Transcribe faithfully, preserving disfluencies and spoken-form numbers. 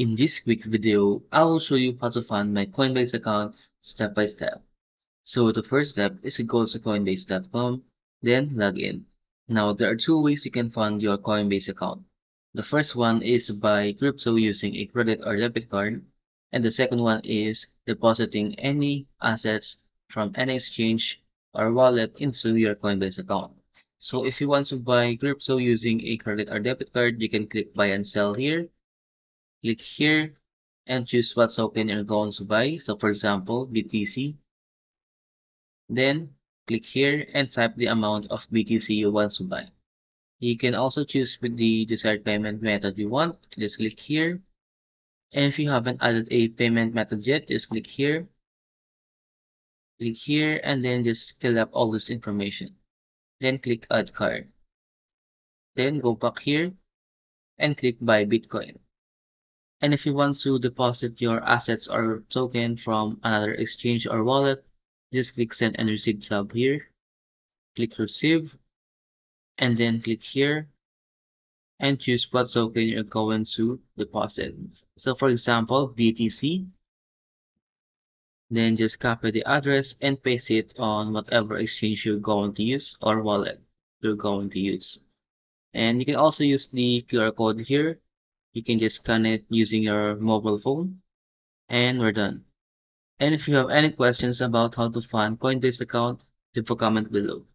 In this quick video, I will show you how to fund my Coinbase account step by step. So the first step is to go to coinbase dot com, then log in. Now there are two ways you can fund your Coinbase account. The first one is by crypto using a credit or debit card, and the second one is depositing any assets from an exchange or wallet into your Coinbase account. So if you want to buy crypto using a credit or debit card, you can click buy and sell here. Click here and choose what token you're going to buy. So for example, B T C. Then click here and type the amount of B T C you want to buy. You can also choose with the desired payment method you want. Just click here. And if you haven't added a payment method yet, just click here. Click here and then just fill up all this information. Then click add card. Then go back here and click buy Bitcoin. And if you want to deposit your assets or token from another exchange or wallet, just click send and receive tab here. Click receive and then click here and choose what token you're going to deposit. So for example, B T C. Then just copy the address and paste it on whatever exchange you're going to use or wallet you're going to use. And you can also use the Q R code here. You can just scan it using your mobile phone. And we're done. And if you have any questions about how to fund Coinbase account, leave a comment below.